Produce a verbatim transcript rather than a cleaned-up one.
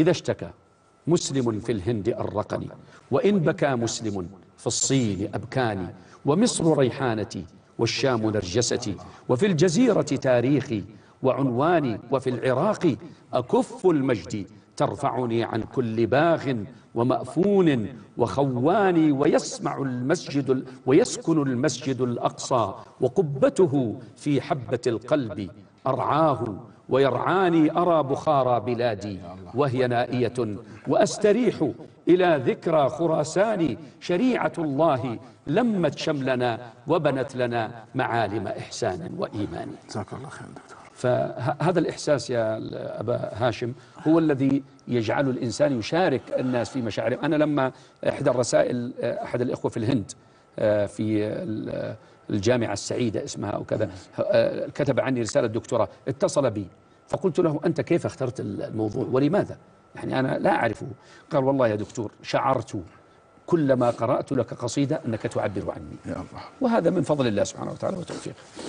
إذا اشتكى مسلم في الهند أرقني، وإن بكى مسلم في الصين أبكاني، ومصر ريحانتي والشام نرجستي، وفي الجزيرة تاريخي وعنواني، وفي العراق أكف المجد ترفعني عن كل باغ ومأفون وخواني، ويسمع المسجد ويسكن المسجد الأقصى وقبته في حبة القلب أرعاه ويرعاني، أرى بخارى بلادي وهي نائية وأستريح إلى ذكرى خراساني، شريعة الله لمت شملنا وبنت لنا معالم إحسان وإيمان. جزاك الله خير دكتور. فهذا الإحساس يا أبا هاشم هو الذي يجعل الإنسان يشارك الناس في مشاعره. أنا لما إحدى الرسائل أحد الإخوة في الهند في الجامعة السعيدة اسمها أو كذا كتب عني رسالة دكتوراه، اتصل بي فقلت له أنت كيف اخترت الموضوع ولماذا؟ يعني أنا لا أعرفه. قال والله يا دكتور شعرت كلما قرأت لك قصيدة أنك تعبر عني يا الله. وهذا من فضل الله سبحانه وتعالى وتوفيقه.